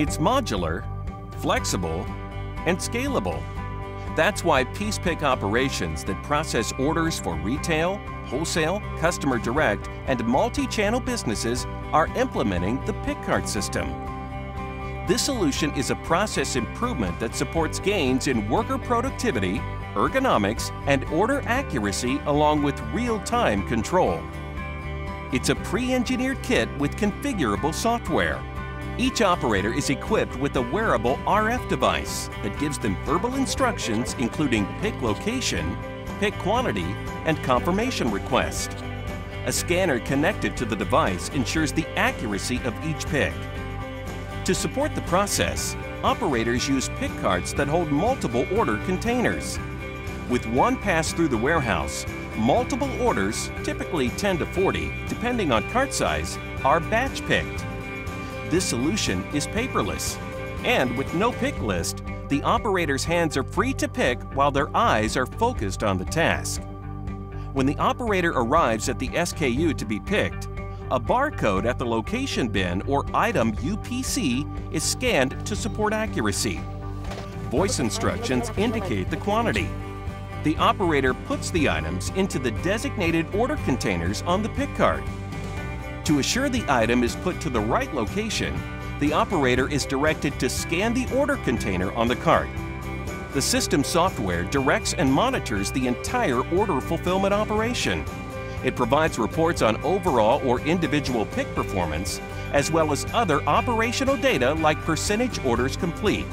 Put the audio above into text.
It's modular, flexible, and scalable. That's why piece pick operations that process orders for retail, wholesale, customer direct, and multi-channel businesses are implementing the Pick Cart system. This solution is a process improvement that supports gains in worker productivity, ergonomics, and order accuracy along with real-time control. It's a pre-engineered kit with configurable software. Each operator is equipped with a wearable RF device that gives them verbal instructions including pick location, pick quantity, and confirmation request. A scanner connected to the device ensures the accuracy of each pick. To support the process, operators use pick carts that hold multiple order containers. With one pass through the warehouse, multiple orders, typically 10 to 40, depending on cart size, are batch picked. This solution is paperless, and with no pick list, the operator's hands are free to pick while their eyes are focused on the task. When the operator arrives at the SKU to be picked, a barcode at the location bin or item UPC is scanned to support accuracy. Voice instructions indicate the quantity. The operator puts the items into the designated order containers on the pick cart. To assure the item is put to the right location, the operator is directed to scan the order container on the cart. The system software directs and monitors the entire order fulfillment operation. It provides reports on overall or individual pick performance, as well as other operational data like percentage orders complete.